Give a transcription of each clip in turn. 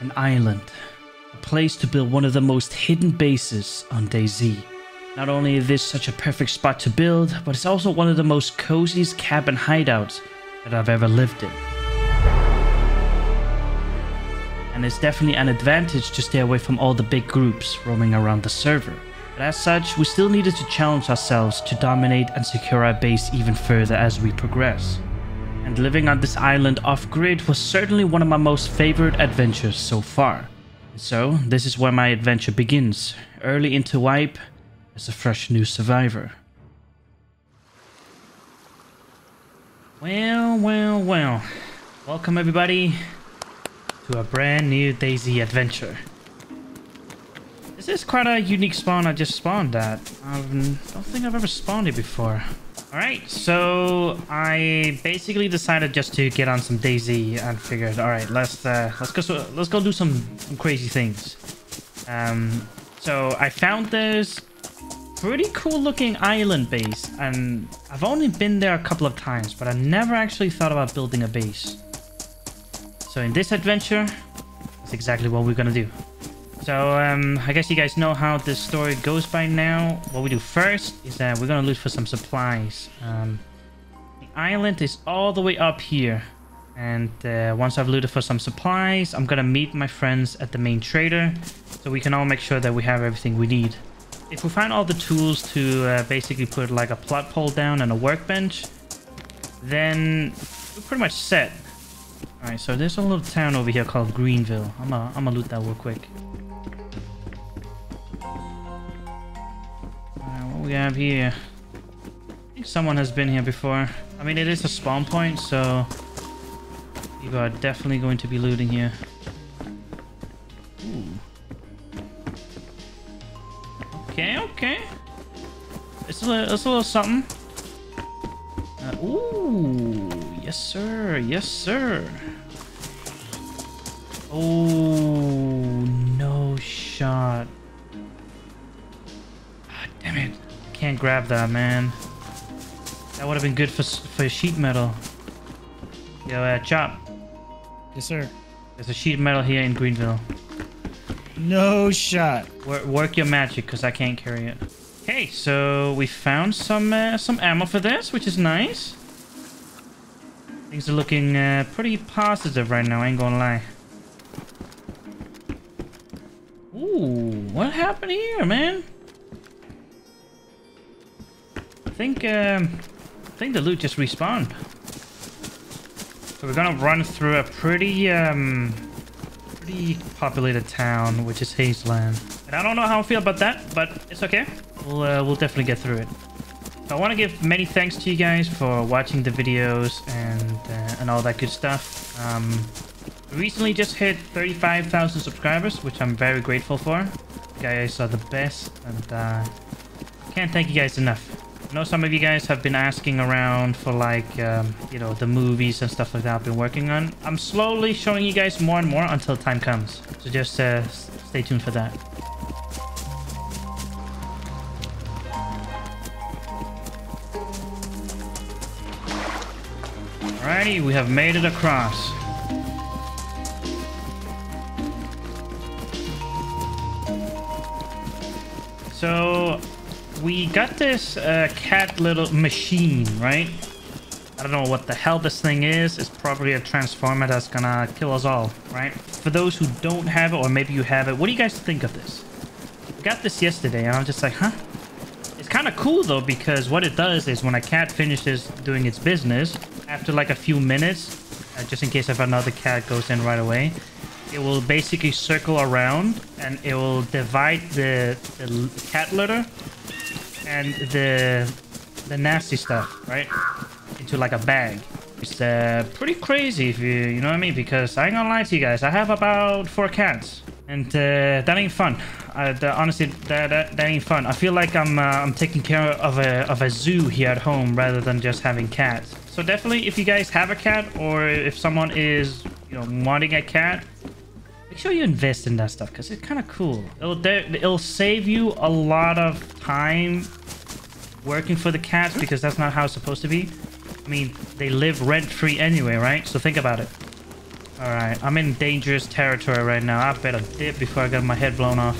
an island, a place to build one of the most hidden bases on DayZ. Not only is this such a perfect spot to build, but it's also one of the most coziest cabin hideouts that I've ever lived in. And it's definitely an advantage to stay away from all the big groups roaming around the server. But as such, we still needed to challenge ourselves to dominate and secure our base even further as we progress. And living on this island off-grid was certainly one of my most favorite adventures so far. And so, this is where my adventure begins, early into wipe, as a fresh new survivor. Well, well, well. Welcome everybody to a brand new DayZ adventure. This is quite a unique spawn I just spawned at. I don't think I've ever spawned it before. Alright, so I basically decided just to get on some DayZ and figured, alright, let's go do some crazy things. So I found this pretty cool looking island base, and I've only been there a couple of times, but I never actually thought about building a base. So in this adventure, that's exactly what we're gonna do. So I guess you guys know how this story goes by now. What we do first is that we're gonna loot for some supplies. The island is all the way up here, and once I've looted for some supplies, I'm gonna meet my friends at the main trader, so we can all make sure that we have everything we need. If we find all the tools to basically put like a plot pole down and a workbench, then we're pretty much set. Alright, so there's a little town over here called Greenville. I'm gonna loot that real quick. What we have here? I think someone has been here before. I mean, it is a spawn point, so you are definitely going to be looting here. Ooh. Okay, okay. It's a little something. Ooh, yes sir, yes sir. Oh, no shot. Ah, damn it. I can't grab that, man. That would have been good for sheet metal. Yo, Chop. Yes sir. There's a sheet metal here in Greenville. No shot. Work your magic, because I can't carry it. Okay, so we found some ammo for this, which is nice. Things are looking pretty positive right now, I ain't gonna lie. Ooh, what happened here, man? I think the loot just respawned. So we're gonna run through a pretty populated town, which is Hazeland, and I don't know how I feel about that, but it's okay. We'll definitely get through it. So I want to give many thanks to you guys for watching the videos and all that good stuff. Recently just hit 35,000 subscribers, which I'm very grateful for. You guys are the best, and can't thank you guys enough. I know some of you guys have been asking around for like, you know, the movies and stuff like that I've been working on. I'm slowly showing you guys more and more until time comes. So just stay tuned for that. Alrighty, we have made it across. So we got this cat little machine, right? I don't know what the hell this thing is. It's probably a transformer that's gonna kill us all, right? For those who don't have it, or maybe you have it, what do you guys think of this? I got this yesterday, and I'm just like, huh? It's kind of cool, though, because what it does is when a cat finishes doing its business, after like a few minutes, just in case if another cat goes in right away, it will basically circle around, and it will divide the cat litter and the nasty stuff, right, into like a bag. It's pretty crazy, if you know what I mean, because I ain't gonna lie to you guys, I have about 4 cats, and that ain't fun. Honestly, that ain't fun. I feel like I'm taking care of a zoo here at home rather than just having cats. So definitely, if you guys have a cat, or if someone is, you know, wanting a cat, make sure you invest in that stuff, because it's kind of cool. It'll save you a lot of time working for the cats, because that's not how it's supposed to be. I mean, they live rent-free anyway, right? So think about it. Alright, I'm in dangerous territory right now. I better dip before I got my head blown off.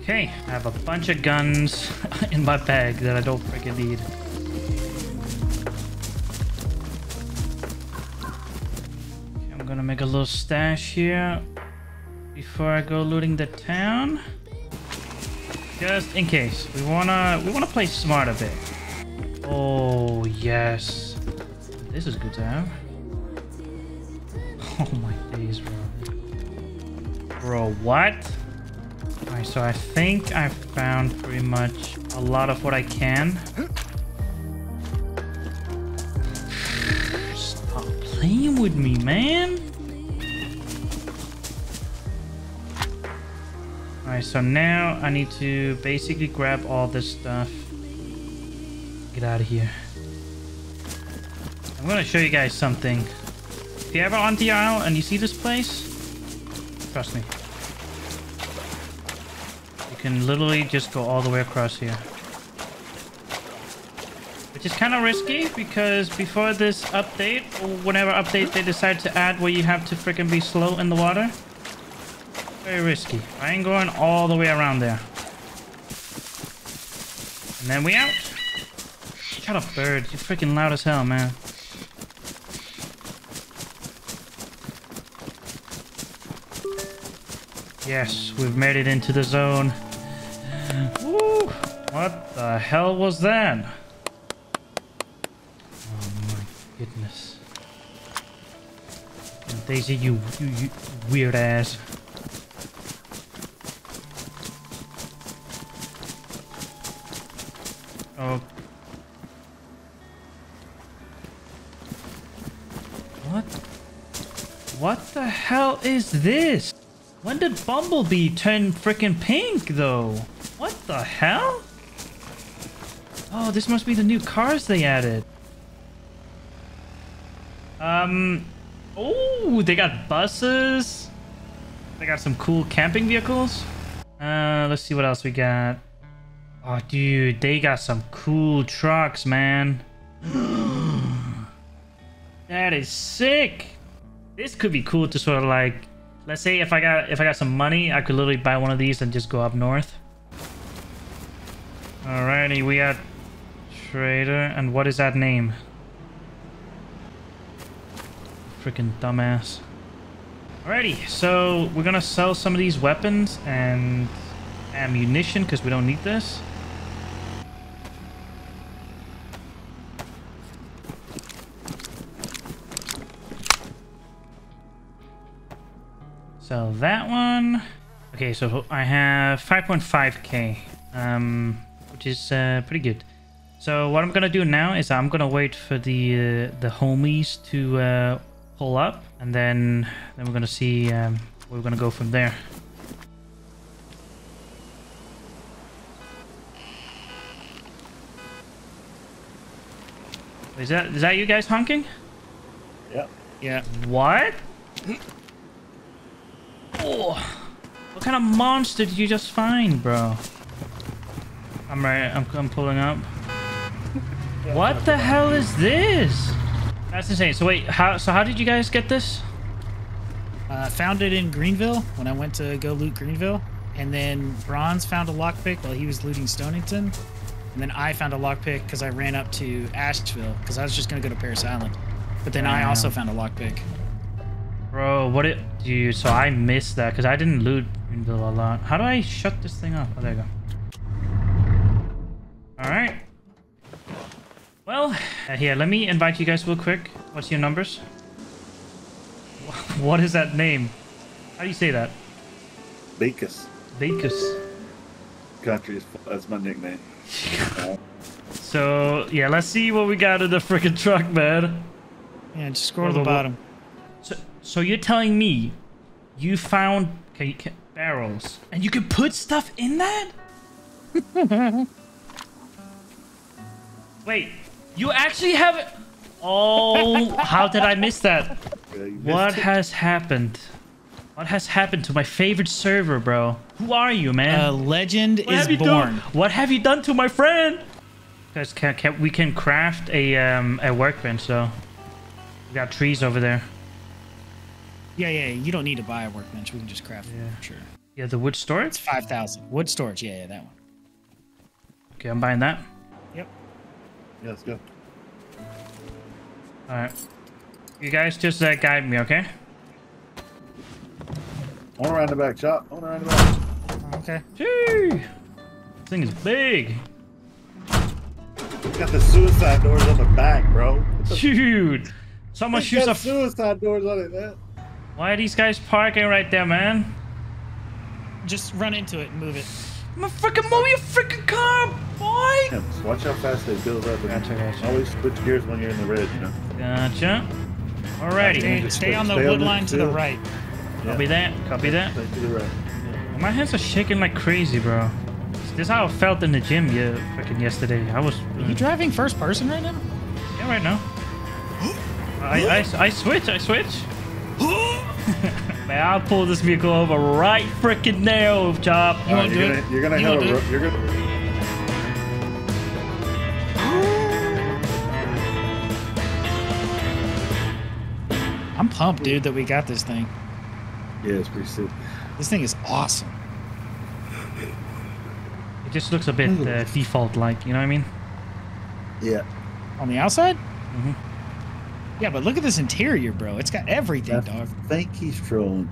Okay, I have a bunch of guns in my bag that I don't freaking need. Okay, I'm gonna make a little stash here before I go looting the town. Just in case. We wanna play smart a bit. Oh yes. This is good to have. Oh my days, bro. Bro, what? Alright, so I think I found pretty much a lot of what I can. Stop playing with me, man. Alright, so now I need to basically grab all this stuff. Get out of here. I'm gonna show you guys something. If you're ever on the aisle and you see this place, trust me. You can literally just go all the way across here. Which is kind of risky because before this update, or whenever update they decide to add where you have to freaking be slow in the water. Very risky. I ain't going all the way around there. And then we out. Shut up, bird. You're freaking loud as hell, man. Yes, we've made it into the zone. Woo! What the hell was that? Oh my goodness. And DayZ, you weird ass. Oh. What the hell is this? When did Bumblebee turn freaking pink though? What the hell? Oh, this must be the new cars they added. Oh, they got buses. They got some cool camping vehicles. Let's see what else we got. Oh, dude, they got some cool trucks, man. That is sick. This could be cool to sort of like, let's say if I got some money, I could literally buy one of these and just go up north. Alrighty, we got Trader, and what is that name? Freaking dumbass. Alrighty, so we're gonna sell some of these weapons and ammunition because we don't need this. So that one. Okay, so I have 5.5k, which is pretty good. So what I'm gonna do now is I'm gonna wait for the homies to pull up, and then we're gonna see where we're gonna go from there. Is that you guys honking? Yep. Yeah. What? Oh, what kind of monster did you just find, bro? I'm right. I'm pulling up. What the hell is this? That's insane. So wait, how did you guys get this? Found it in Greenville when I went to go loot Greenville, and then Bronze found a lockpick while he was looting Stonington, and then I found a lockpick because I ran up to Asheville because I was just gonna go to Paris Island, but then I also found a lockpick. Bro, what it, dude? So I missed that because I didn't loot Greenville a lot. How do I shut this thing up? Oh, there you go. All right. Well, here, let me invite you guys real quick. What's your numbers? What is that name? How do you say that? Bakus. Bakus. Country, that's my nickname. So yeah, let's see what we got in the freaking truck, man. Yeah, just scroll to the bottom. So you're telling me you found barrels and you could put stuff in that? Wait, you actually have it? Oh, how did I miss that? Yeah, what has happened? What has happened to my favorite server, bro? Who are you, man? A legend is born. What have you done to my friend? Guys, we can craft a workbench, though. We got trees over there. Yeah. You don't need to buy a workbench. We can just craft one, for sure. Yeah, the wood storage? It's 5,000. Wood storage, yeah, that one. Okay, I'm buying that. Yep. Yeah, let's go. All right. You guys just guide me, okay? On around the back, Chop. On around the back. Okay. Gee! This thing is big. It's got the suicide doors on the back, bro. Dude. Someone shoots up. Suicide doors on it, man. Why are these guys parking right there, man? Just run into it and move it. I'm gonna freaking move your freaking car, boy! Yeah, watch how fast they build up. Gotcha. Always switch gears when you're in the red, you know? Gotcha. Alrighty. Stay on the wood line to the right. Copy that. Copy that. My hands are shaking like crazy, bro. This is how I felt in the gym yesterday. I was... Are you driving first person right now? Yeah, right now. I switch. I switch. Man, I'll pull this vehicle over right freaking now, Chop. You want to do it? You're going to have a... You're gonna... I'm pumped, dude, that we got this thing. Yeah, it's pretty sick. This thing is awesome. It just looks a bit default-like, you know what I mean? Yeah. On the outside? Mm-hmm. Yeah, but look at this interior, bro. It's got everything, dog. I think he's trolling.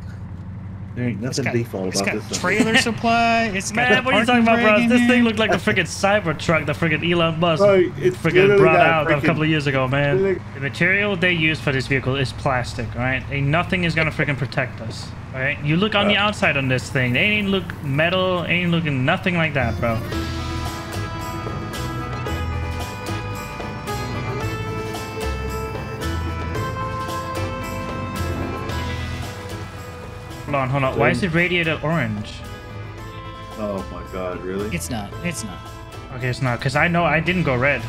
There ain't nothing default about this thing. It's got trailer supply. It's got man, what are you talking about, bro? This thing looked like a freaking Cybertruck that freaking Elon Musk freaking brought out a couple of years ago, man. The material they use for this vehicle is plastic, all right? Ain't nothing is gonna freaking protect us, all right? You look on the outside on this thing. They ain't look metal, ain't looking nothing like that, bro. Hold on. Why is it radiated orange? Oh my god, really? It's not. It's not. Okay, it's not. Because I know I didn't go red.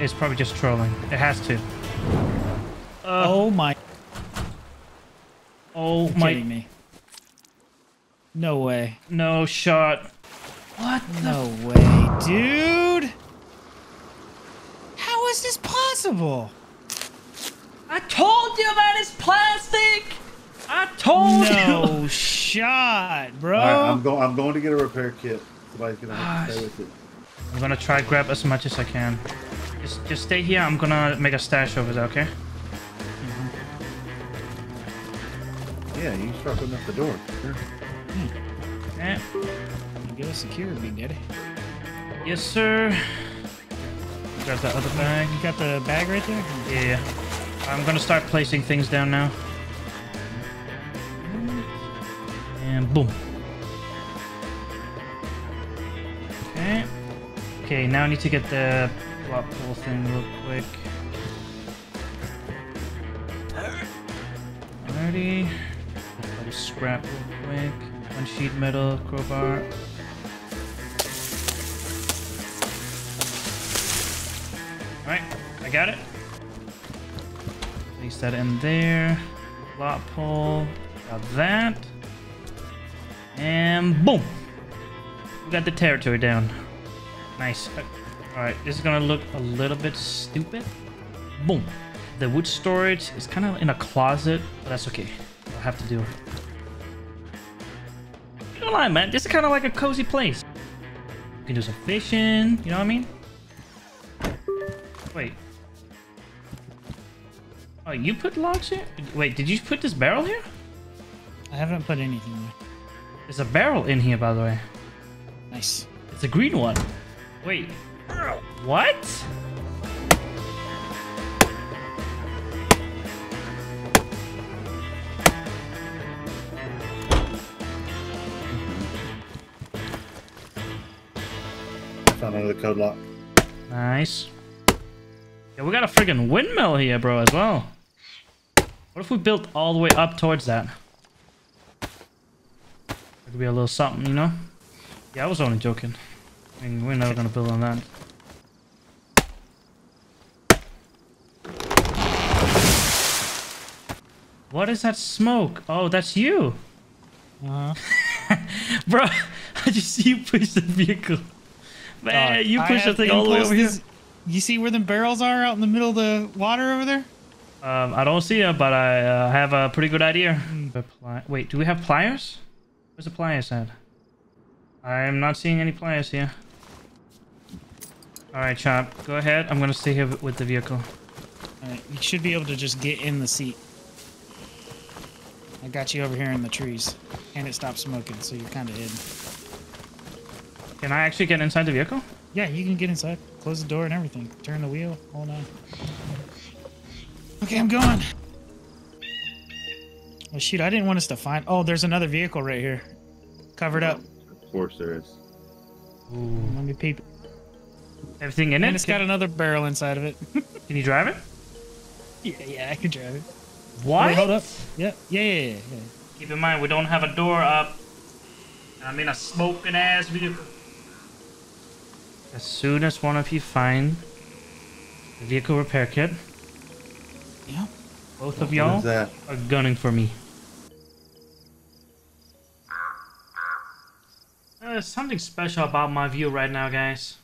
It's probably just trolling. It has to. Oh my. Oh my. You're kidding me. No way. No shot. What the? No way, dude. How is this possible? I told you about his plastic. I told you. No shot, bro. All right, I'm going to get a repair kit. Somebody's gonna have to stay with it. I'm gonna try grab as much as I can. Just stay here. I'm gonna make a stash over there. Okay. Mm-hmm. Yeah, you start opening up the door. Sure. Yeah. Get us security, daddy. Yes, sir. Grab that other bag. You got the bag right there. Yeah. I'm gonna start placing things down now. And boom. Okay. Okay, now I need to get the plot hole thing real quick. Alrighty. A little scrap real quick. One sheet metal, crowbar. Alright, I got it. That in there, lot pole, got that, and boom, we got the territory down. Nice. All right, this is gonna look a little bit stupid. Boom. The wood storage is kind of in a closet, but that's okay. I'll have to do it. You don't lie, man. This is kind of like a cozy place. You can do some fishing. You know what I mean? Wait. Oh, you put logs here? Wait, did you put this barrel here? I haven't put anything there. There's a barrel in here, by the way. Nice. It's a green one. Wait. What? I found another code lock. Nice. Yeah, we got a friggin' windmill here, bro, as well. What if we built all the way up towards that? It could be a little something, you know? Yeah, I was only joking. I mean, we're never gonna build on that. What is that smoke? Oh, that's you. Bro, I just see you push the vehicle. Man, you push the thing all the way over here. You see where the barrels are out in the middle of the water over there? I don't see it, but I have a pretty good idea. Wait, do we have pliers? Where's the pliers at? I'm not seeing any pliers here. All right, Chop, go ahead. I'm gonna stay here with the vehicle. All right, you should be able to just get in the seat. I got you over here in the trees, and it stopped smoking, so you're kind of hidden. Can I actually get inside the vehicle? Yeah, you can get inside. Close the door and everything. Turn the wheel. Hold on. Okay, I'm going. Oh, shoot, I didn't want us to find... Oh, there's another vehicle right here. Covered up. Of course there is. Ooh. Let me peep. Everything in it? And it's got another barrel inside of it. Can you drive it? Yeah, I can drive it. What? Wait, hold up. Yeah. Keep in mind, we don't have a door up. I mean, a smoking-ass vehicle. As soon as one of you find the vehicle repair kit... Yeah. Both of y'all are gunning for me. There's something special about my view right now, guys.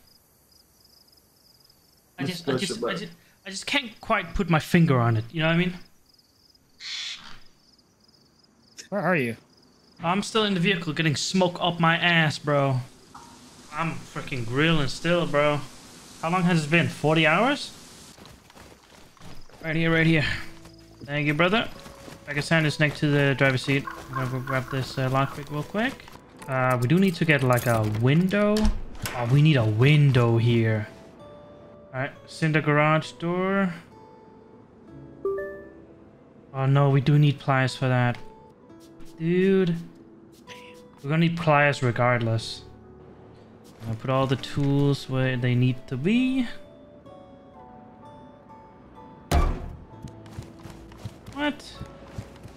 I just can't quite put my finger on it. You know what I mean? Where are you? I'm still in the vehicle, getting smoke up my ass, bro. I'm freaking grilling still, bro. How long has it been? 40 hours? Right here, right here. Thank you, brother. I can stand this next to the driver's seat. I'm gonna go grab this lockpick real quick. We do need to get like a window. Oh, we need a window here. All right, cinder garage door. Oh no, we do need pliers for that. Dude, we're gonna need pliers regardless. I'm gonna put all the tools where they need to be. What?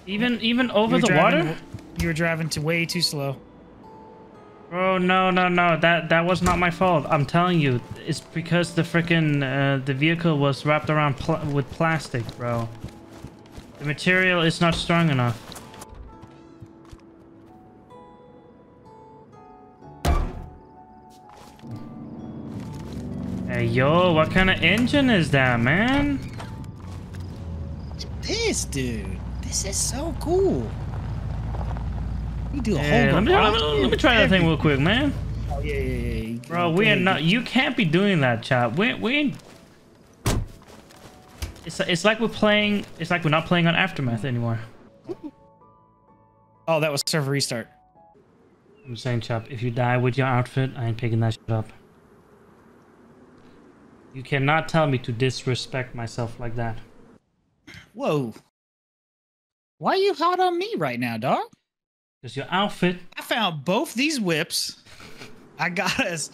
Even over the water? You were driving way too slow. Bro, no. That was not my fault. I'm telling you, it's because the freaking the vehicle was wrapped around with plastic, bro. The material is not strong enough. Hey, yo, what kind of engine is that, man? This dude, this is so cool. You do a whole lot. Let me try that thing real quick, man. Oh yeah. Bro, we are not. You can't be doing that, Chop. We. It's like we're playing. It's like we're not playing on Aftermath anymore. Oh, that was server restart. I'm saying, Chop, if you die with your outfit, I ain't picking that shit up. You cannot tell me to disrespect myself like that. Whoa. Why are you hot on me right now, dog? Because your outfit. I found both these whips. I got us.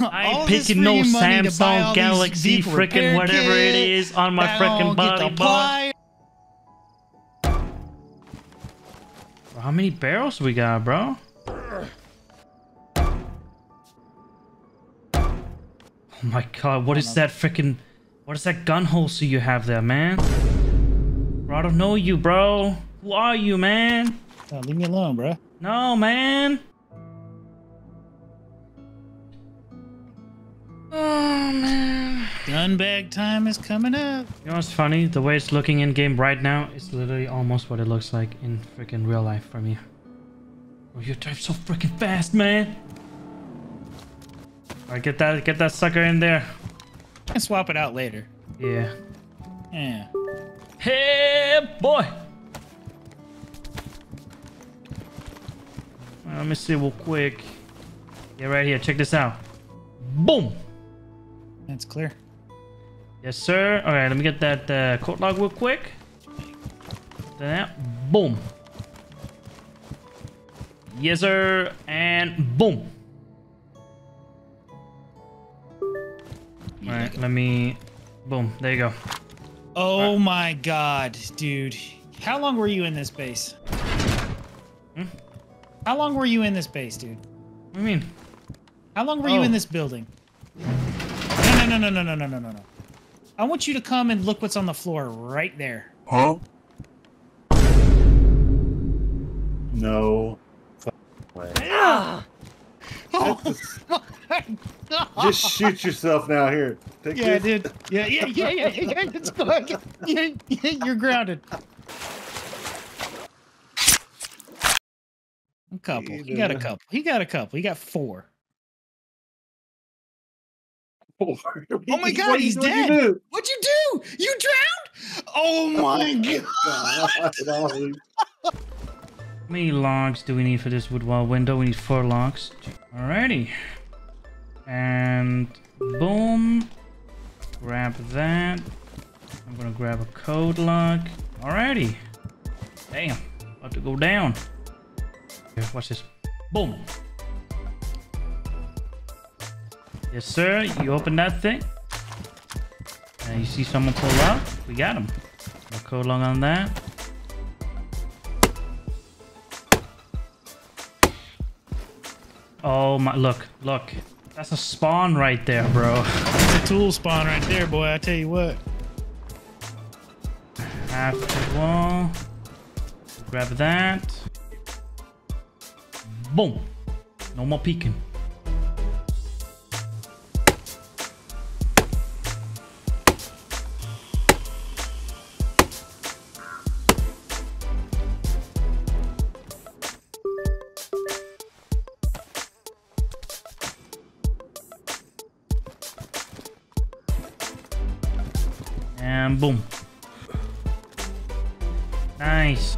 I ain't picking no Samsung Galaxy freaking whatever it is on my freaking body, boy. How many barrels we got, bro? Oh my god, what is that freaking. What is that gun holster you have there, man? Bro, I don't know you, bro. Who are you, man? No, leave me alone, bro. No, man. Oh, man. Gun bag time is coming up. You know what's funny? The way it's looking in-game right now is literally almost what it looks like in freaking real life for me. Oh, you drive so freaking fast, man. All right, get that sucker in there. And swap it out later. Yeah. Hey, boy. Well, let me see real quick. Yeah, right here. Check this out. Boom. That's clear. Yes, sir. All right, let me get that code log real quick. That. Boom. Yes, sir. And boom. All right, let me... Boom, there you go. Oh right. My god, dude. How long were you in this base? How long were you in this base, dude? What do you mean? How long were you in this building? No. I want you to come and look what's on the floor right there. Huh? No. Ah! Oh, my God. Just shoot yourself now. Here. Take yeah, this. Dude. Yeah. It's fucking. You're grounded. A couple. He got a couple. He got four. Oh my God, he's dead. What'd you do? You drowned? Oh my God. How many logs do we need for this wood wall window? We need 4 logs. Alrighty. And boom. Grab that. I'm gonna grab a code log. Alrighty. Damn. About to go down. Here, watch this. Boom. Yes, sir. You open that thing. And you see someone pull up. We got him. No code long on that. Oh my! Look, look. That's a spawn right there, bro. It's a tool spawn right there, boy. I tell you what. Half the wall. Grab that. Boom. No more peeking. And boom. Nice.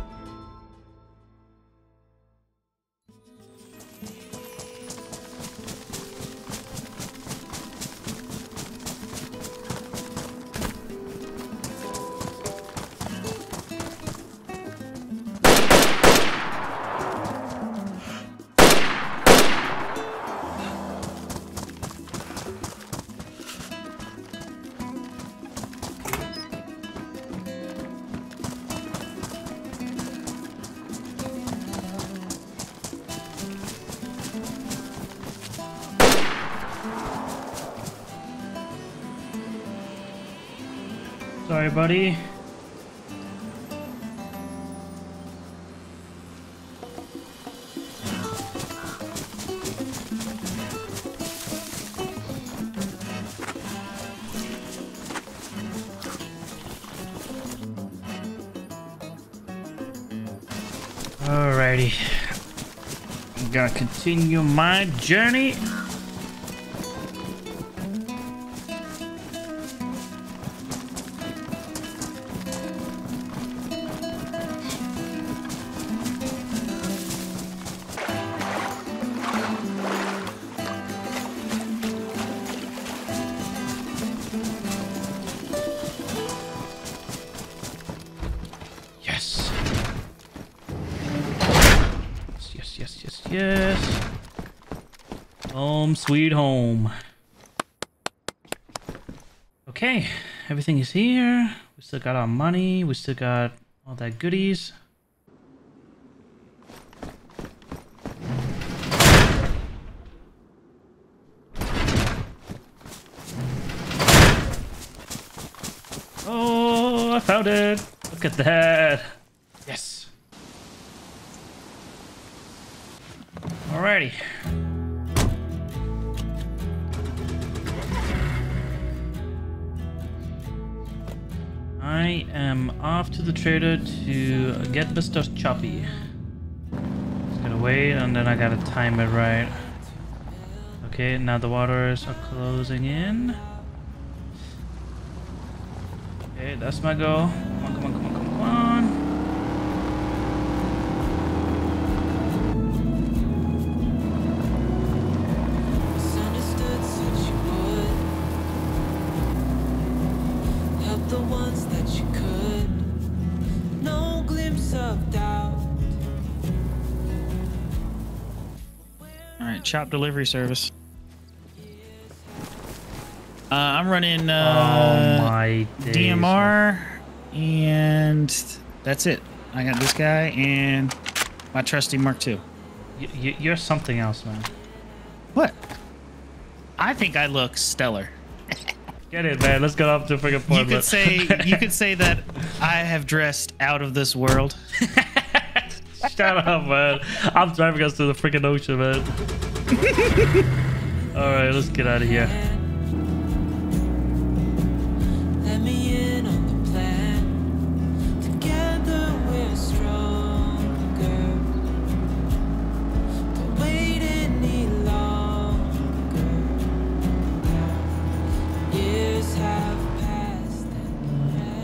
Sorry, buddy. Alrighty. I'm gonna continue my journey. Yes. Home sweet home. Okay, everything is here. We still got our money. We still got all that goodies. Oh, I found it. Look at that. Yes. Alrighty. I am off to the trader to get Mr. Choppy. Just gotta wait and then I gotta time it right. Okay, now the waters are closing in. Okay, that's my goal. Come on, come on, come on, come on. Chop delivery service. I'm running DMR, and that's it. I got this guy and my trusty Mark II. You're something else, man. What? I think I look stellar. Get it, man. Let's get off to freaking point. You could say that I have dressed out of this world. Shut up, man. I'm driving us to the freaking ocean, man. All right, let's get out of here.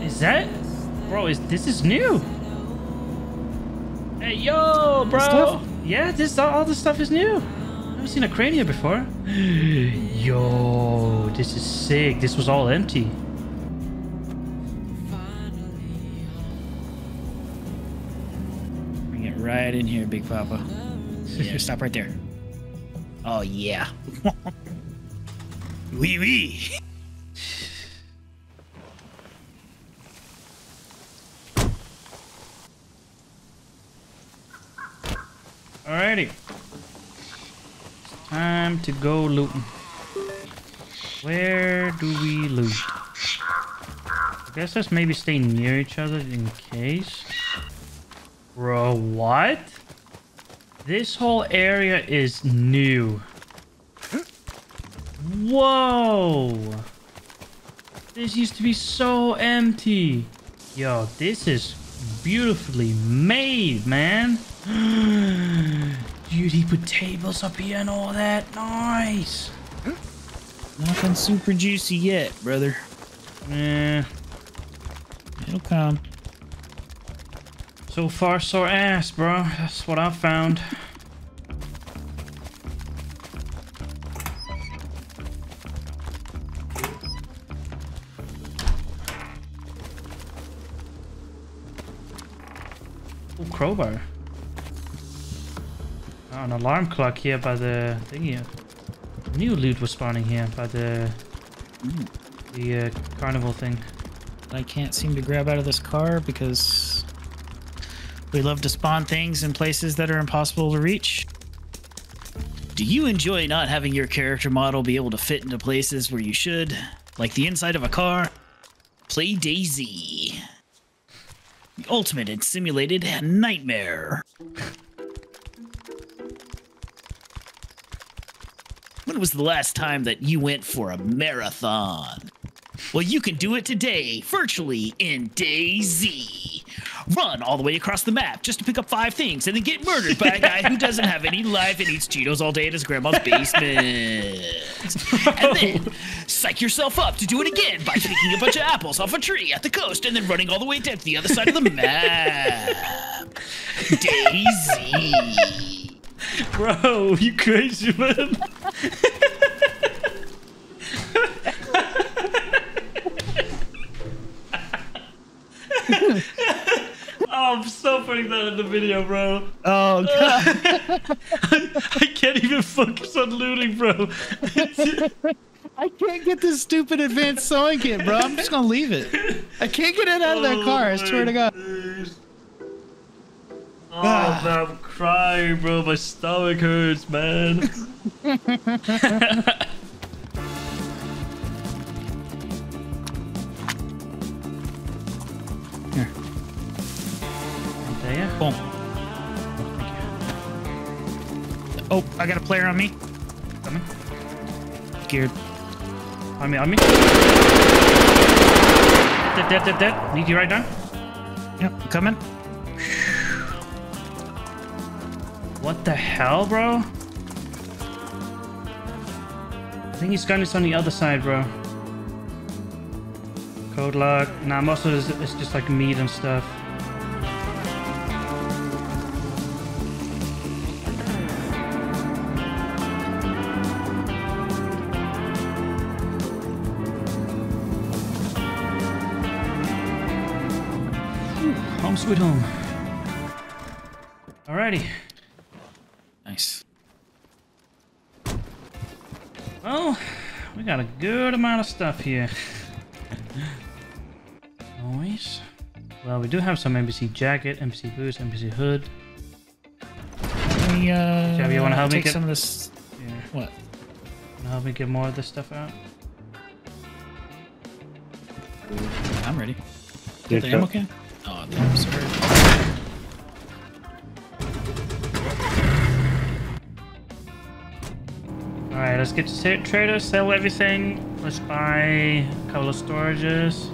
Is that? Bro, this is new. Hey, yo, bro. Stuff? Yeah, all this stuff is new. I've never seen a crane here before. Yo, this is sick. This was all empty. Bring it right in here, Big Papa. Yeah, stop right there. Oh, yeah. Wee wee. Alrighty. Time to go looting. Where do we loot? I guess let's maybe stay near each other in case. Bro, what? This whole area is new. Whoa! This used to be so empty. Yo, this is beautifully made, man. Dude, he put tables up here and all that. Nice. Nothing super juicy yet, brother. Yeah. It'll come. So far, so ass, bro. That's what I found. Oh, crowbar. An alarm clock here by the thing here. New loot was spawning here by the carnival thing. I can't seem to grab out of this car because we love to spawn things in places that are impossible to reach. Do you enjoy not having your character model be able to fit into places where you should? Like the inside of a car? Play DayZ. The ultimate and simulated nightmare. When was the last time that you went for a marathon? Well, you can do it today, virtually, in DayZ. Run all the way across the map just to pick up 5 things and then get murdered by a guy who doesn't have any life and eats Cheetos all day at his grandma's basement. And then psych yourself up to do it again by picking a bunch of apples off a tree at the coast and then running all the way down to the other side of the map. DayZ. Bro, you crazy, man. I'm so putting that in the video, bro. Oh, God. I can't even focus on looting, bro. I can't get this stupid advanced sewing kit, bro. I'm just going to leave it. I can't get it out of that car, I swear to God. Oh, man, I'm crying, bro. My stomach hurts, man. Here. There. Boom. Oh, I got a player on me. Coming. Scared. On me. Dead. Need you right now? Yep, I'm coming. What the hell, bro? I think his gun is on the other side, bro. Code lock. Nah, most of it is just like meat and stuff. Whew, home sweet home. Alrighty. Well, we got a good amount of stuff here. Noise. Well, we do have some NPC jacket, NPC boots, NPC hood. We, Javi, you want to help me get some of this? Yeah. What? Wanna help me get more of this stuff out? I'm ready. Get the ammo can? Oh, I'm sorry. Alright, let's get to trader, sell everything. Let's buy a couple of storages.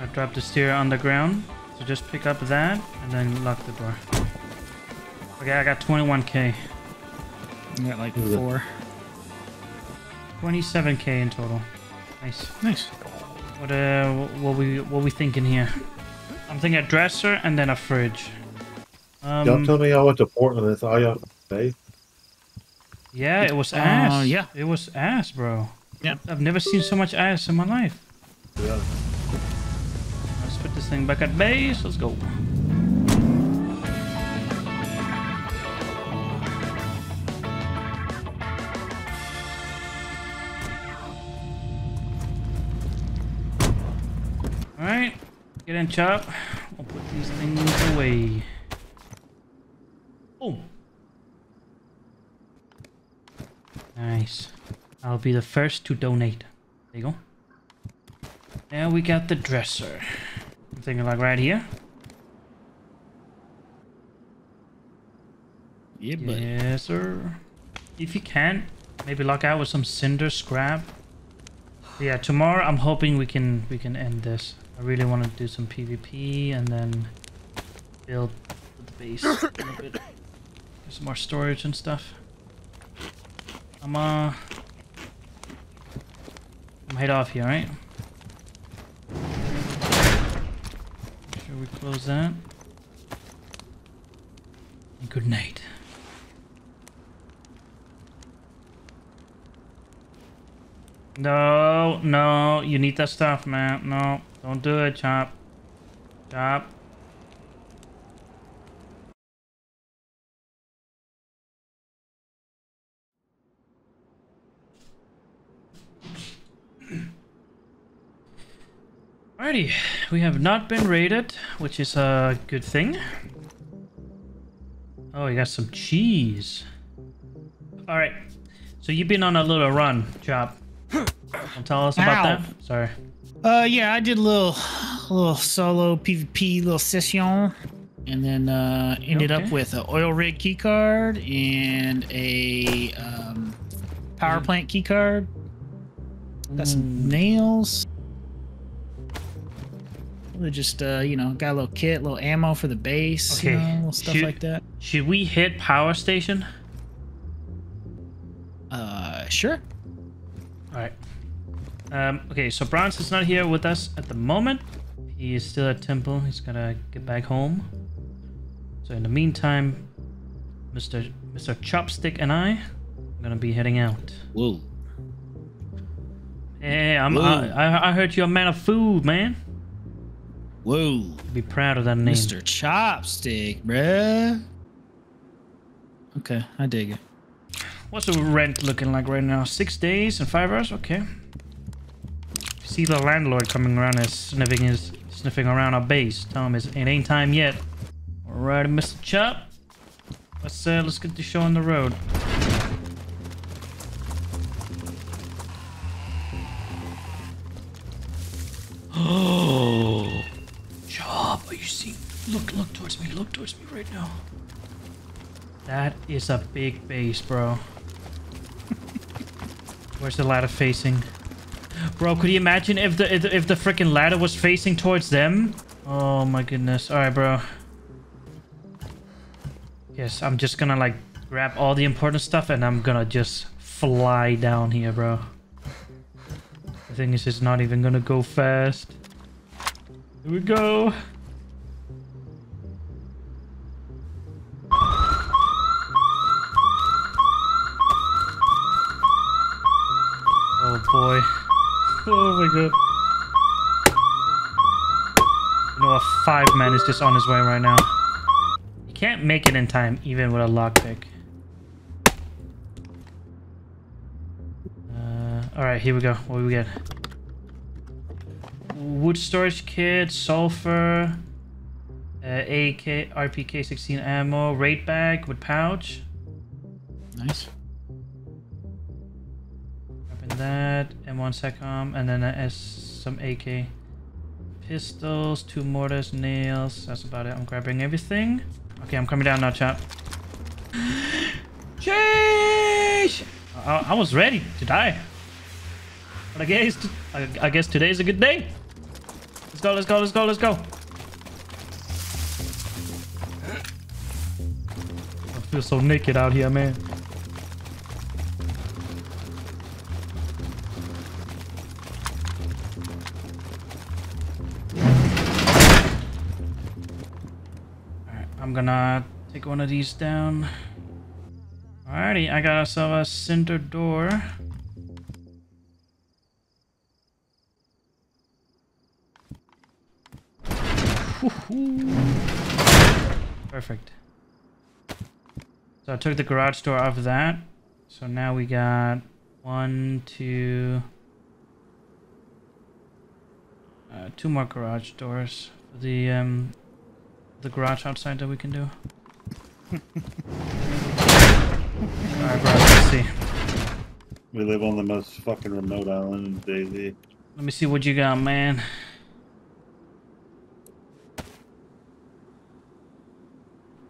I dropped the steer on the ground. So just pick up that and then lock the door. Okay, I got 21k. You got like 4. 27k in total. Nice. Nice. What we thinking here? I'm thinking a dresser and then a fridge. Don't tell me I went to Portland and thought y'all faith. Yeah, it was ass. Yeah, it was ass, bro. Yeah. I've never seen so much ass in my life. Yeah. Let's put this thing back at base. Let's go. Alright, get in, Chop. I'll put these things away. Oh! Nice. I'll be the first to donate. There you go. Now we got the dresser. I'm thinking like right here. Yeah, buddy. Yes, sir. If you can, maybe lock out with some cinder scrap. But yeah, tomorrow I'm hoping we can end this. I really want to do some PvP and then build the base a little bit. There's some more storage and stuff. I'm head off here, right? Make sure we close that. And good night. No, no, you need that stuff, man. No, don't do it, Chop. Chop. Alrighty, we have not been raided, which is a good thing. Oh, we got some cheese. Alright, so you've been on a little run, Chop. Tell us about that. Sorry. Yeah, I did a little solo PvP, little session, and then ended up with an oil rig key card and a power plant key card. Got some nails. We just you know, got a little kit, little ammo for the base, okay. You know, little stuff like that. Should we hit power station? Sure. All right. Okay, so Bronze is not here with us at the moment. He is still at Temple. He's gotta get back home. So in the meantime, Mr. Chopstick and I are gonna be heading out. Whoa. Hey, I heard you're a man of food, man. Whoa. Be proud of that name. Mr. Chopstick, bruh. Okay, I dig it. What's the rent looking like right now? 6 days and 5 hours? Okay. See the landlord coming around and sniffing around our base. Tell him it ain't time yet. All right, Mr. Chop. Let's get the show on the road. Oh, Chop! Are you seeing? Look towards me. Look towards me right now. That is a big base, bro. Where's the ladder facing? Bro, could you imagine if the freaking ladder was facing towards them? Oh my goodness. All right, bro. Yes, I'm just gonna like grab all the important stuff and I'm gonna just fly down here, bro. The thing is, it's not even gonna go fast. Here we go. Oh boy. Oh my god. You know, a 5-man is just on his way right now. You can't make it in time, even with a lockpick. Alright, here we go. What do we get? Wood storage kit, sulfur, AK, RPK 16 ammo, raid bag with pouch. Nice. That M1 SecCom and then some AK. pistols, 2 mortars, nails. That's about it. I'm grabbing everything. Okay, I'm coming down now, chap. Sheesh! I was ready to die. But I guess today's a good day. Let's go, let's go, let's go, let's go. I feel so naked out here, man. Gonna take one of these down. Alrighty, I got ourselves a center door. Perfect. So I took the garage door off of that. So now we got 2 more garage doors for the garage outside that we can do. Alright, bro, let's see. We live on the most fucking remote island in DayZ. Let me see what you got, man.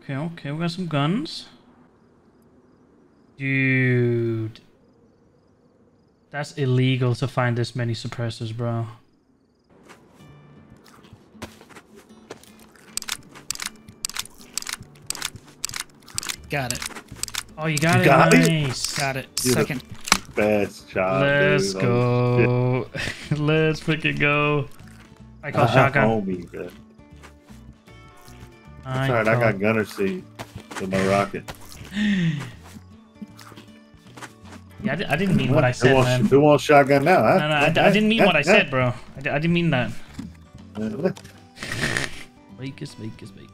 Okay, okay, we got some guns. Dude. That's illegal to find this many suppressors, bro. Got it. Oh, you got it? Nice. Got it. Second. Best job. Let's go. Let's freaking go. I call shotgun. That's alright, I got gunner seat with my rocket. Yeah, I didn't mean what I said, man. Who wants shotgun now? No, I didn't mean what I said, bro. I didn't mean that. Vegas, Vegas, Vegas.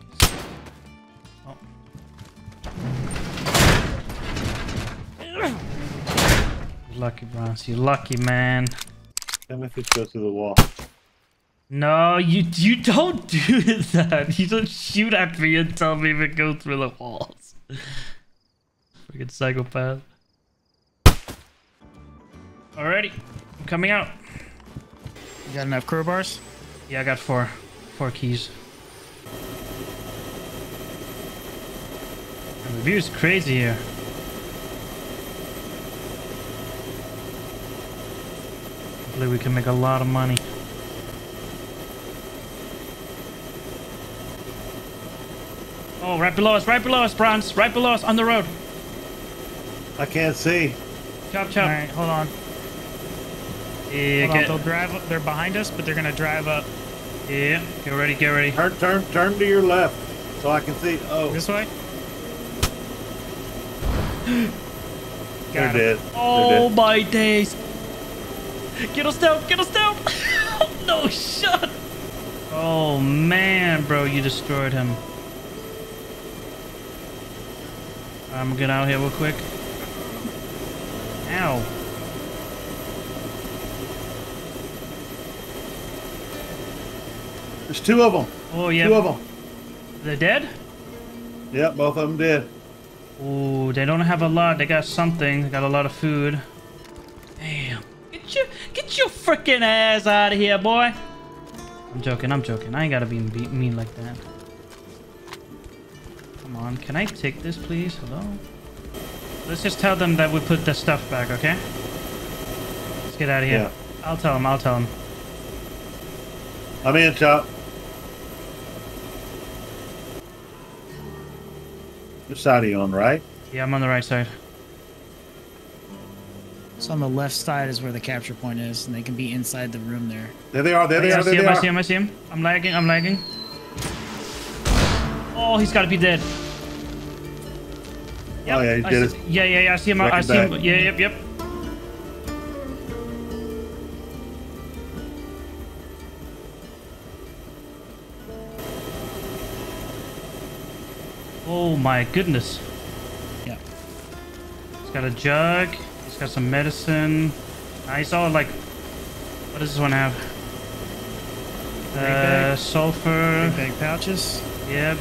Lucky, Bronze. You're lucky, man. Damn, if it goes through the wall. No, you don't do that. You don't shoot at me and tell me if it goes through the walls. Freaking psychopath. Alrighty, I'm coming out. You got enough crowbars? Yeah, I got 4 keys. The view is crazy here. We can make a lot of money. Oh, right below us, Bronze, right below us on the road. I can't see. Chop, chop. All right, hold on. Yeah, hold on. They'll drive. They're behind us, but they're gonna drive up. Yeah, get ready, get ready. Turn to your left, so I can see. Oh, this way. Got it. Oh my days. Get us down! Get us down! No, shut! Oh man, bro, you destroyed him. I'm gonna get out here real quick. Ow! There's 2 of them. Oh yeah, 2 of them. They're dead? Yeah, both of them dead. Ooh, they don't have a lot. They got something. They got a lot of food. Damn. Get your freaking ass out of here, boy. I'm joking, I'm joking. I ain't gotta be mean like that. Come on, can I take this, please? Hello? Let's just tell them that we put the stuff back, okay? Let's get out of here. Yeah. I'll tell them, I'll tell them. I'm in, Chop. Which side are you on, right? Yeah, I'm on the right side. So on the left side is where the capture point is, and they can be inside the room there. There they are, there they are, there they are. I see him, I see him. I'm lagging, I'm lagging. Oh, he's gotta be dead. Yep. Oh yeah, he did it. Yeah, yeah, yeah, I see him, I see him. Yeah, yep, yep. Oh my goodness. Yeah. He's got a jug. Got some medicine. I saw like, what does this one have? Sulfur. Big pouches. Yep.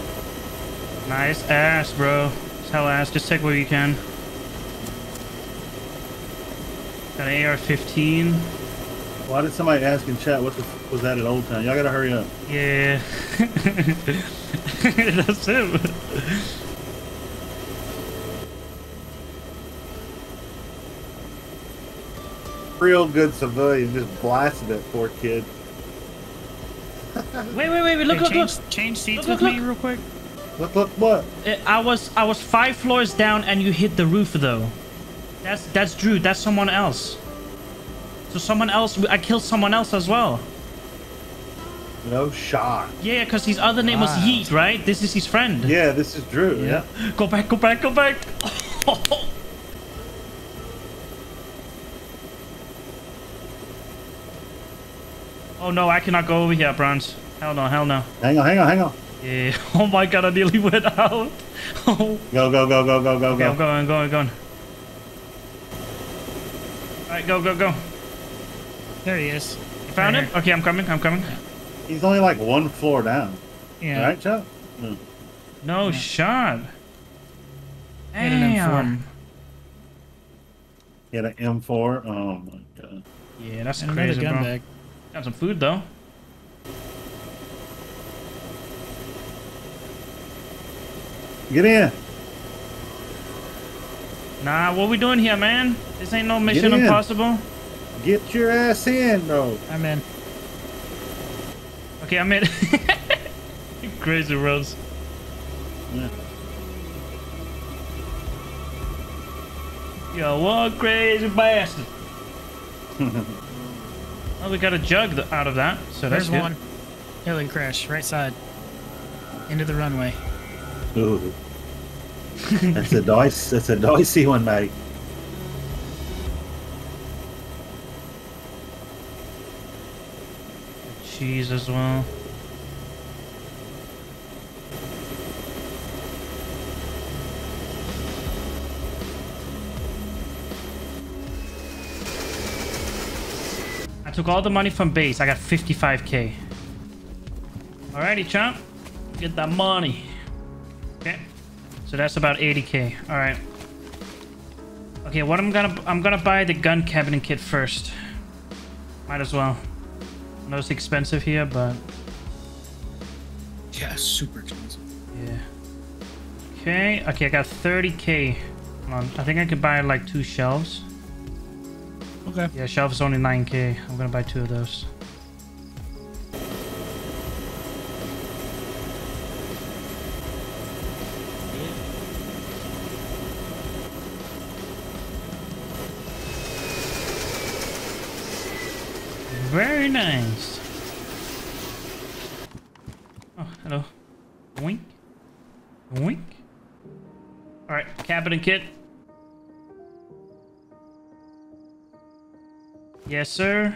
Nice ass, bro. It's hell ass. Just take what you can. Got an AR-15. Why did somebody ask in chat what the f was that at Old Town? Y'all gotta hurry up. Yeah. That's him. Real good civilian just blasted that poor kid. wait, look, hey, look, change seats with me real quick. Look, what? I was 5 floors down and you hit the roof though. That's Drew, that's someone else. So someone else, I killed someone else as well. No shot. Yeah, because his other name was Yeet, right? This is his friend. Yeah, this is Drew. Yeah. Go back. Oh no, I cannot go over here, Bronze. Hell no. Hang on. Yeah. Oh my god, I nearly went out. Go. Okay, I'm going. Alright, go. There he is. You found him? Okay, I'm coming. He's only like 1 floor down. Yeah. Right, Chuck? No shot. Damn. He had an M4. Oh my god. Yeah, that's crazy, gun bro. Bag. Got some food though. Get in. Nah, what we doing here, man? This ain't no Mission Impossible. Get your ass in, bro. I'm in. Okay, I'm in. Crazy Rose. Yeah. Yo, what crazy bastard. Well, we got a jug out of that, so that's good. There's one. Hill and crash, right side. Into the runway. Ooh. That's a dicey one, mate. Cheese as well. I took all the money from base. I got 55k. Alrighty, chump. Get that money. Okay. So that's about 80k. Alright. Okay, what I'm gonna buy the gun cabinet kit first. Might as well. I know it's expensive here, but yeah, super expensive. Yeah. Okay, I got 30k. Hold on. I think I could buy like 2 shelves. Okay. Yeah, shelf is only 9k. I'm gonna buy 2 of those. Very nice. Oh, hello. Wink. Wink. All right, cabinet kit. Yes, sir.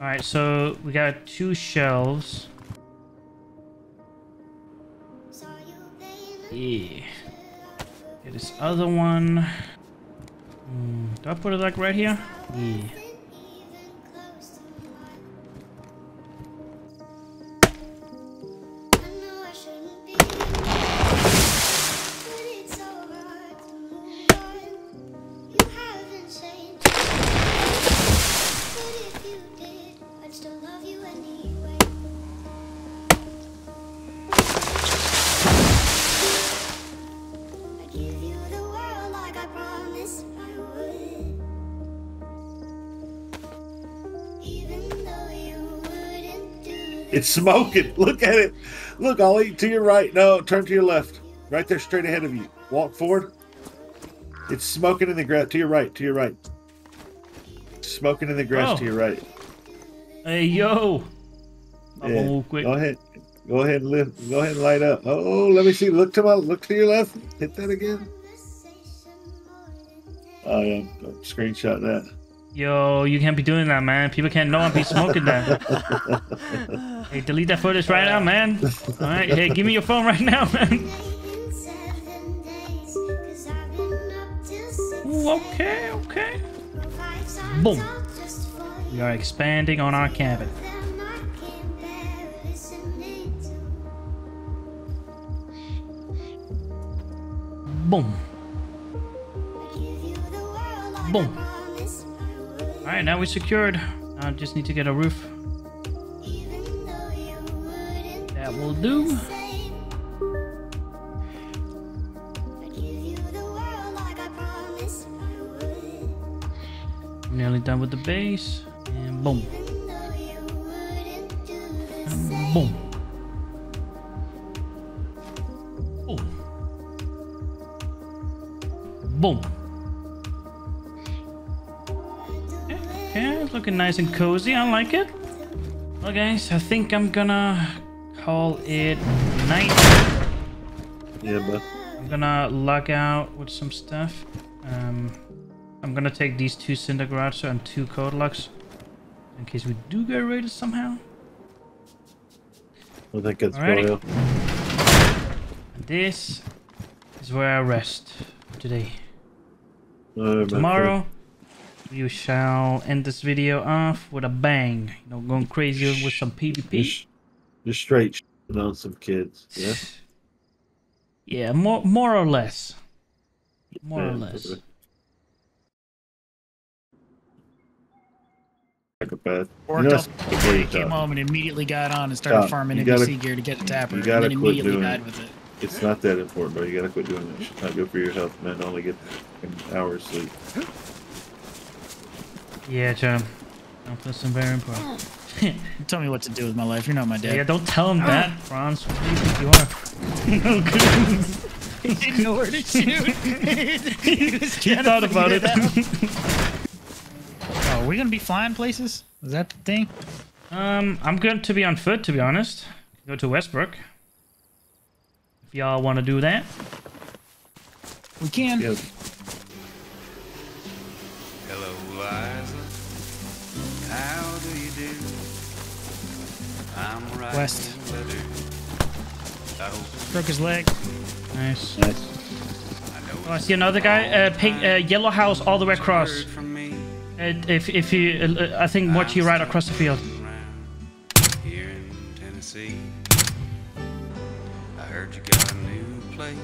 All right, so we got 2 shelves. Yeah. Get this other one. Do I put it like right here? Yeah. It's smoking. Look at it. Look, I'll eat to your right. No, turn to your left. Right there, straight ahead of you. Walk forward. It's smoking in the grass. To your right. Smoking in the grass to your right. Hey, yo. Yeah. Quick. Go ahead and lift. Go ahead and light up. Oh, let me see. Look to your left. Hit that again. Oh, yeah. Screenshot that. Yo, you can't be doing that, man. People can't know I'll be smoking that. Hey, delete that footage right now, man. All right, hey, give me your phone right now, man. Ooh, okay. Boom. We are expanding on our cabin. Boom. Boom. All right, now we secured. I just need to get a roof. That will do. Nearly done with the base, and boom. And boom. Boom. Boom. Okay, okay, it's looking nice and cozy. I like it. Well, guys, I think I'm gonna call it night. Yeah, but I'm gonna log out with some stuff. I'm gonna take these 2 Syndergrats and 2 Codelux in case we do get raided somehow. I think it's royal. This is where I rest for today. Tomorrow, you shall end this video off with a bang. You know, going crazy with some PvP. Just straight on some kids, yeah. Yeah, more or less. More or less. Probably. Came home and immediately got on and started farming NPC gear to get a tapper. You gotta quit doing it. It's not that important, but you gotta quit doing it. It's not good for your health, man. Only get an hour of sleep. Yeah, John. Don't put some very important. Tell me what to do with my life. You're not my dad. Yeah, don't tell him that, Bronze. What do you think you are? No good. He didn't know where to shoot. He thought about it. Are we gonna be flying places? Is that the thing? I'm going to be on foot, to be honest. Go to Westbrook. If y'all want to do that, we can. Yep. Hello, Liza. How do you do? I'm right. West. Broke his leg. Nice. Oh, I see another guy. Pink, yellow house all the way across. If you, I think, watch you right across the field. Here in Tennessee, I heard you got a new place.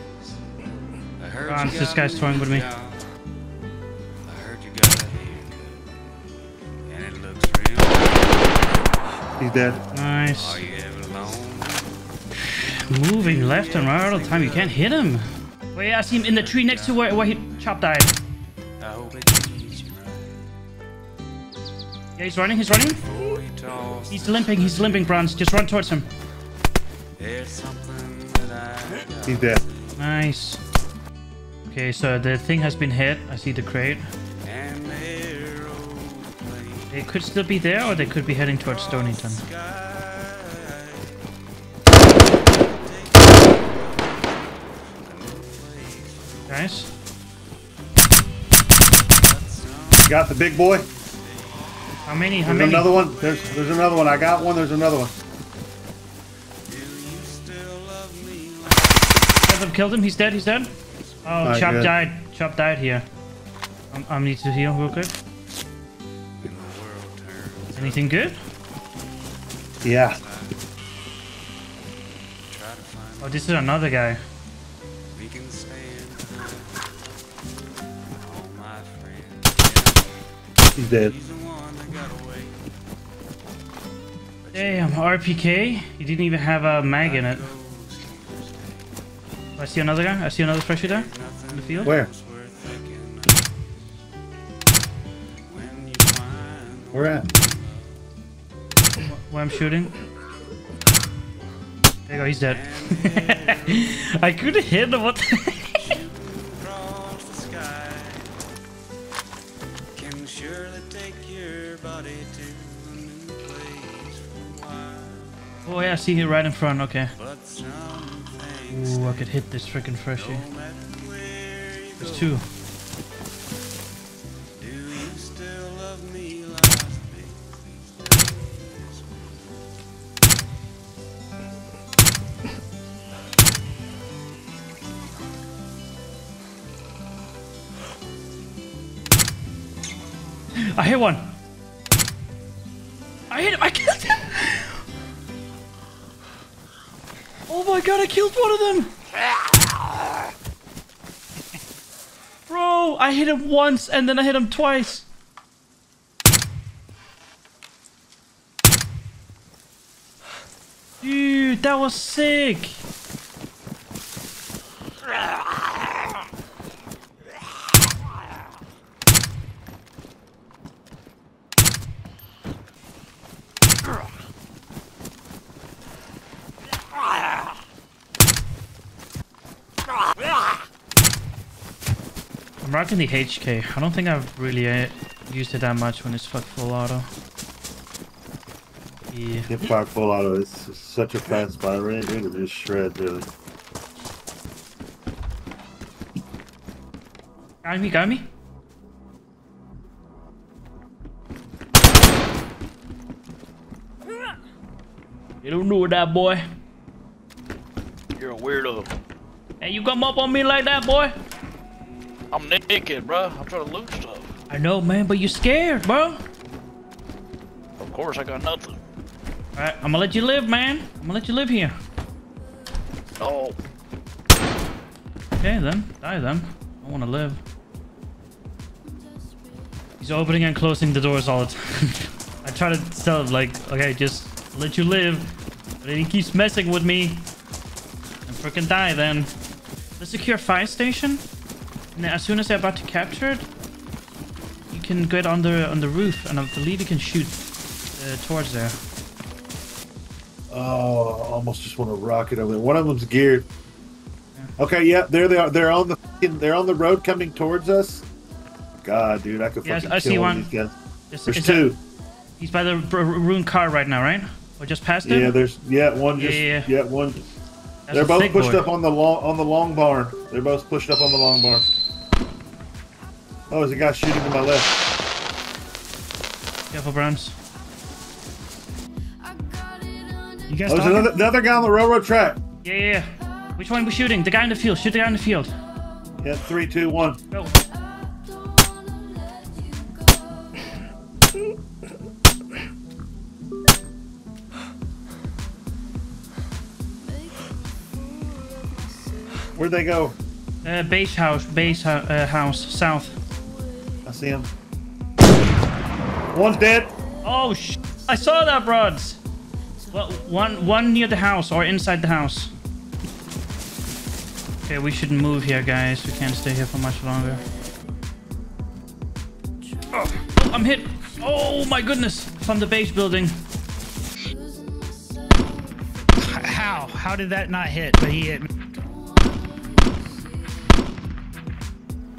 I heard you got this guy's toying with me. I heard you got a haircut, and it looks real. He's dead. Nice. Are you ever alone? Moving left and right all the time. You can't hit him. Well, yeah, I see him in the tree next to where he Chop died. I hope it. Yeah, he's running, he's running. He's limping, Bronze. Just run towards him. He's dead. Nice. Okay, so the thing has been hit. I see the crate. They could still be there, or they could be heading towards Stonington. Nice. Got the big boy. How many? How many? Another one. There's another one. I got one. There's another one. I've killed him. He's dead. He's dead. Oh, right, Chop died. Chop died here. I need to heal real quick. Anything good? Yeah. Oh, this is another guy. He's dead. Damn, RPK. You didn't even have a mag in it. I see another guy. I see another fresher there in the field. Where? Where at? Where I'm shooting. There you go. He's dead. I couldn't hit him. What the heck? Oh yeah, I see him right in front, okay. Ooh, I could hit this freaking freshie. There's 2. I hit one! I hit him! I killed him! Oh my god, I killed one of them! Bro, I hit him once and then I hit him twice. Dude, that was sick. I'm rocking the HK. I don't think I've really used it that much when it's fuck full auto. Yeah. Get fuck full auto. It's such a fast spot. We're gonna just shred, dude. Got me, got me. You don't know that, boy. You're a weirdo. Hey, you come up on me like that, boy? I'm naked, bro. I'm trying to loot stuff. I know, man, but you're scared, bro. Of course, I got nothing. All right, I'm gonna let you live, man. I'm gonna let you live here. No. Okay, then. Die, then. I want to live. He's opening and closing the doors all the time. I try to tell him, like, okay, just let you live. But then he keeps messing with me. And freaking die, then. Let's secure fire station. And as soon as they're about to capture it, you can get on the roof, and I believe you can shoot towards there. Oh, I almost just want to rocket over there. One of them's geared. Yeah. Okay, yeah, there they are. They're on the road coming towards us. God, dude, I could fucking kill these guys. There's two. He's by the ruined car right now, right? Or just past him? Yeah, there's one. That's they're both pushed up on the long barn. They're both pushed up on the long barn. Oh, there's a guy shooting to my left. Careful, Browns. You guys there's another guy on the railroad track. Yeah, yeah, yeah. Which one are we shooting? The guy in the field. Shoot the guy in the field. Yeah, 3, 2, 1. Go. Where'd they go? Base house, south. I see him. One's dead. Oh, I saw that, Brods. Well, one near the house or inside the house. Okay, we should move here, guys. We can't stay here for much longer. Oh, I'm hit. Oh my goodness, from the base building. How? How did that not hit? But he hit me.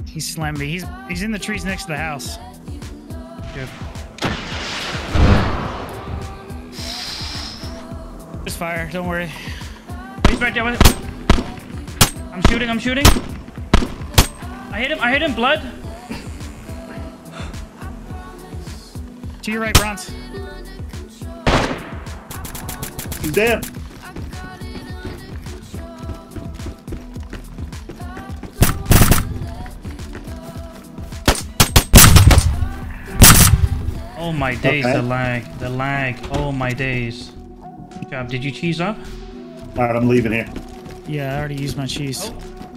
He slammed me. He's in the trees next to the house. Good. There's fire. Don't worry. He's right there with it. I'm shooting. I'm shooting. I hit him. I hit him. Blood. To your right, Bronze. He's dead. Oh my days, okay. the lag, oh my days. Good job, did you cheese up? Alright, I'm leaving here. Yeah, I already used my cheese.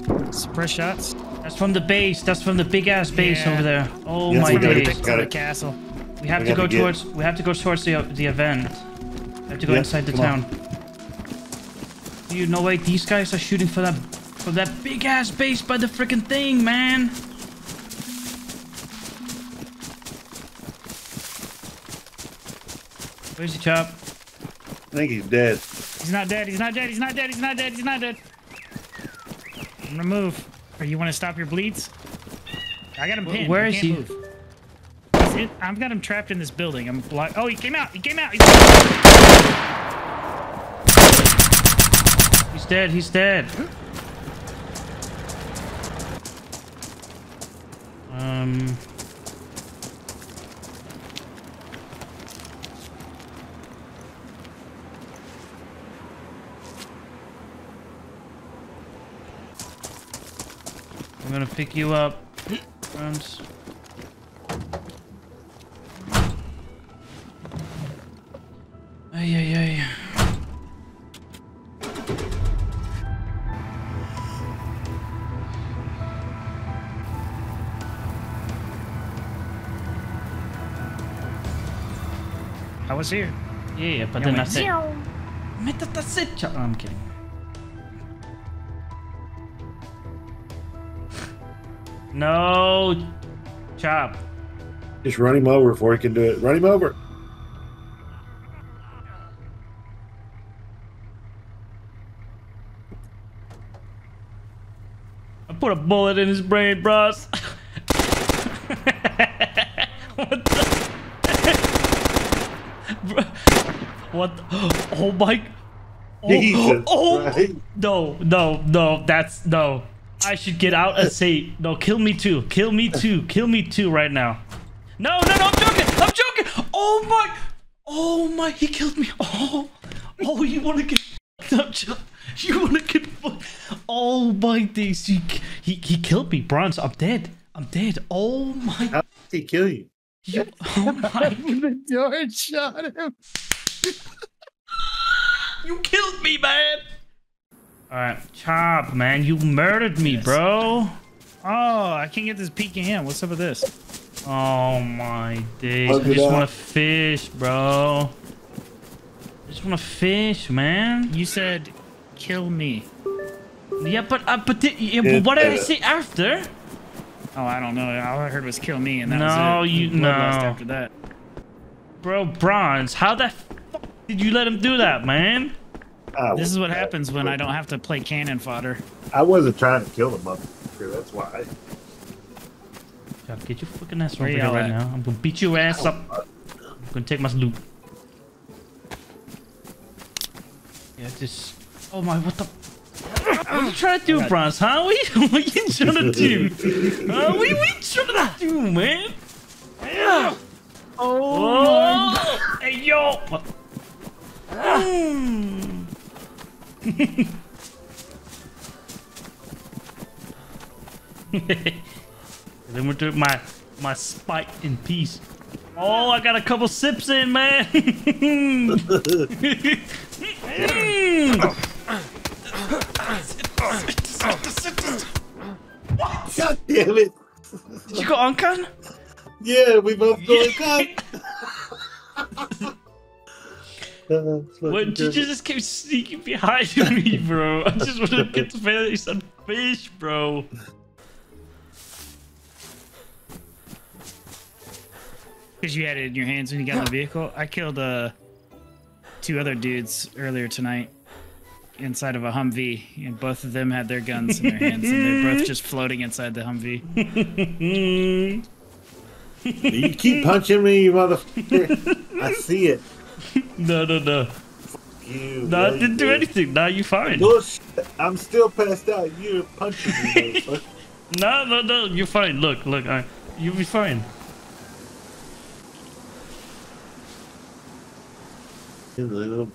Oh. Suppress shots. That's from the base, that's from the big ass base over there. Oh yes, my days. The castle. We have to go towards, the event. We have to go inside the town. Dude, no way, these guys are shooting for that big ass base by the freaking thing, man. Where's the chop? I think he's dead. He's not dead. He's not dead. He's not dead. He's not dead. He's not dead. I'm gonna move. Or you want to stop your bleeds? I got him pinned. Where is he? I've got him trapped in this building. I'm blocked. Oh, he came out. He came out. He's dead. He's dead. I'm gonna pick you up, Browns. Ay, ay, ay. I was here. Yeah, but then I said... Damn it, that's it! Oh, I'm kidding. No! Chop. Just run him over before he can do it. Run him over! I put a bullet in his brain, bros. What the? What the? Oh my... Oh, Jesus, oh right? No, no, no, that's... No. I should get out and say, no, kill me too. Kill me too. Kill me too right now. No, no, no, I'm joking. I'm joking. Oh my. Oh my. He killed me. Oh. Oh, you want to get fucked up, Chop? You want to get fucked? Oh my days. He killed me. Bronze, I'm dead. I'm dead. Oh my. How did he kill you? Oh my. The door shot him. You killed me, man. All right, Chop, man, you murdered me, bro. Oh, I can't get this PKM. What's up with this? Oh my days! I just want to fish, bro. I just want to fish, man. You said, "Kill me." Yeah, but what did I say after? Oh, I don't know. All I heard was "kill me," and that was it. No. After that, bro, Bronze, how the fuck did you let him do that, man? This is what happens when I don't have to play cannon fodder. I wasn't trying to kill the motherfucker, that's why. Chop, get your fucking ass over here right now. I'm gonna beat your ass up. I'm gonna take my loot. Yeah, just... Oh my, what the... What are you trying to do, Bronze, huh? What are you trying to do? What are you trying to do, man? Yeah. Oh, oh my... Hey, yo! What? Then we'll do my spike in peace. Oh, I got a couple sips in, man. What? God damn it! Did you go Onkan? Yeah, we both go Onkan. What, you just keep sneaking behind me, bro? I just want to get the face on fish, bro. Because you had it in your hands when you got in the vehicle. I killed two other dudes earlier tonight inside of a Humvee, and both of them had their guns in their hands, and they're both just floating inside the Humvee. You keep punching me, you motherfucker. I see it. No, no, no. You, no, I didn't do anything. No, you're fine. Bullshit. I'm still passed out. You're punching me. No, no, no. You're fine. Look, look. You'll be fine. You little...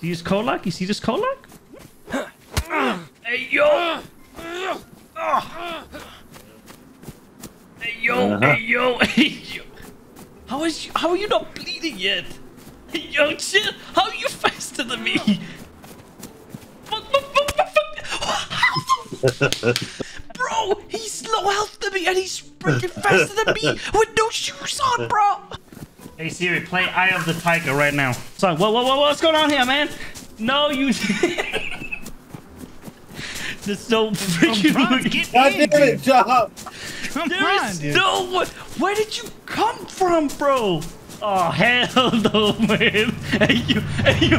You use Kolak? You see this Kolak? Hey, yo! Yo, hey, yo, hey, yo. How are you not bleeding yet? Yo, shit, how are you faster than me? Bro, he's low health than me and he's freaking faster than me with no shoes on, bro. Hey, Siri, play Eye of the Tiger right now. Sorry, whoa, what's going on here, man? No, you... There's no freaking... I did it, Chop. Come on, dude. Where did you come from, bro? Oh, hell no, man. Hey, you. Hey, you.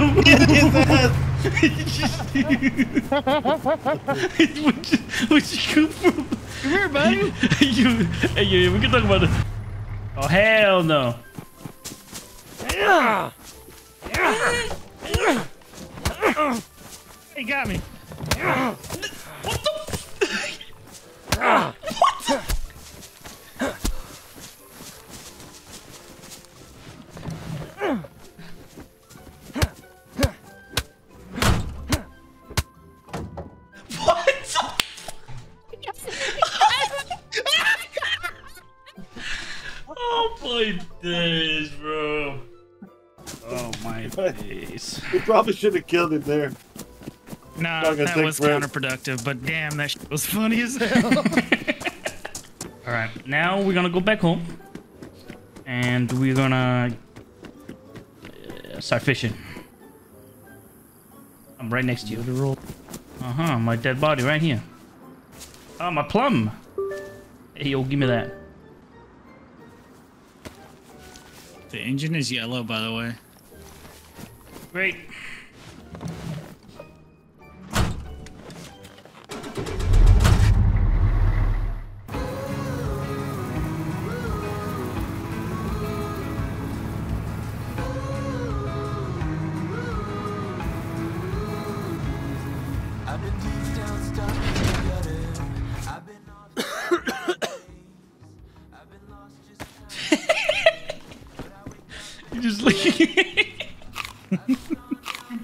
Where'd you come from? Come here, buddy. Hey, you. We can talk about it. Oh, hell no. He got me. What the? What? Oh my days, bro. Oh my days. We probably should have killed him there. No, that was counterproductive, but damn, that shit was funny as hell. All right, now we're gonna go back home. and we're gonna start fishing. I'm right next to you. Uh-huh, my dead body right here. Oh, my plum. Hey, yo, give me that. The engine is yellow, by the way. Great.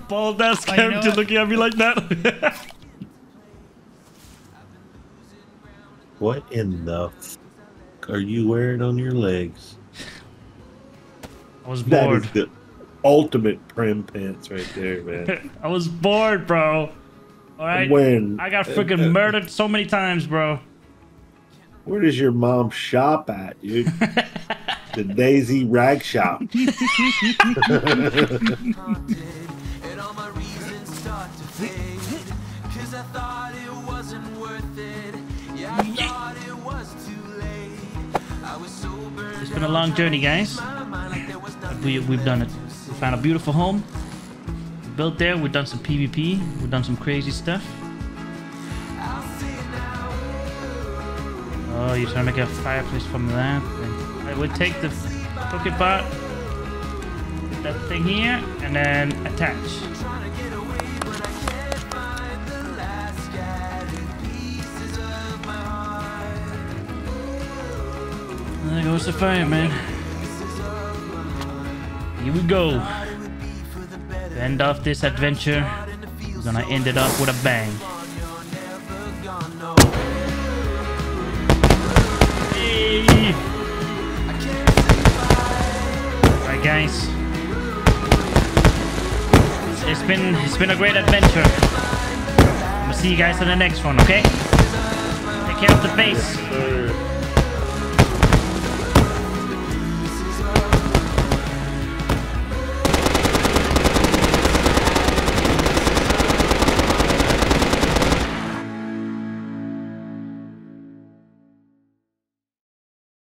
Bald ass character looking at me like that. What in the f are you wearing on your legs? I was bored. That is the ultimate prim pants right there, man. I was bored, bro. Alright. I got freaking murdered so many times, bro. Where does your mom shop at, dude? The DayZ rag shop. And all my reasons start to fade, 'cause I thought it wasn't worth it. Yeah, I thought it was too late. I was so burned. It's been a long journey, guys. We've done it. We found a beautiful home. We built there. We've done some PvP. We've done some crazy stuff. Oh, you're trying to make a fireplace from that. I would take the cooking pot, put that thing here, and then attach. And there goes the fire, man. Here we go. To end off this adventure, we're gonna end it off with a bang. Hey! Guys, it's been a great adventure. I'll see you guys in the next one. Okay, take care of the base.